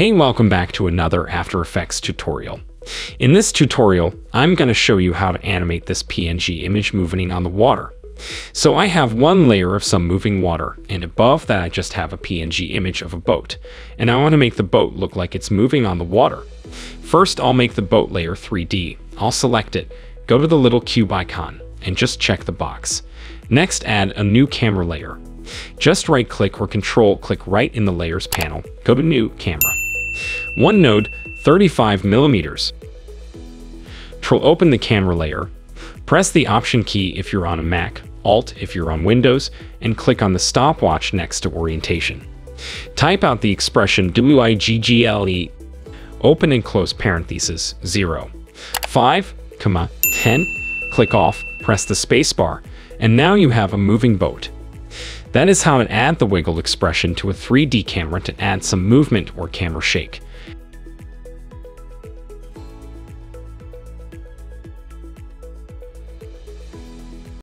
Hey, welcome back to another After Effects tutorial. In this tutorial, I'm going to show you how to animate this PNG image moving on the water. So I have one layer of some moving water, and above that I just have a PNG image of a boat, and I want to make the boat look like it's moving on the water. First, I'll make the boat layer 3D. I'll select it, go to the little cube icon, and just check the box. Next, add a new camera layer. Just right-click or control-click right in the Layers panel, go to New Camera. One node, 35 mm. Control open the camera layer. Press the Option key if you're on a Mac, Alt if you're on Windows, and click on the stopwatch next to orientation. Type out the expression WIGGLE, open and close parentheses, 0, 5, 10, click off, press the spacebar, and now you have a moving boat. That is how to add the wiggle expression to a 3D camera to add some movement or camera shake.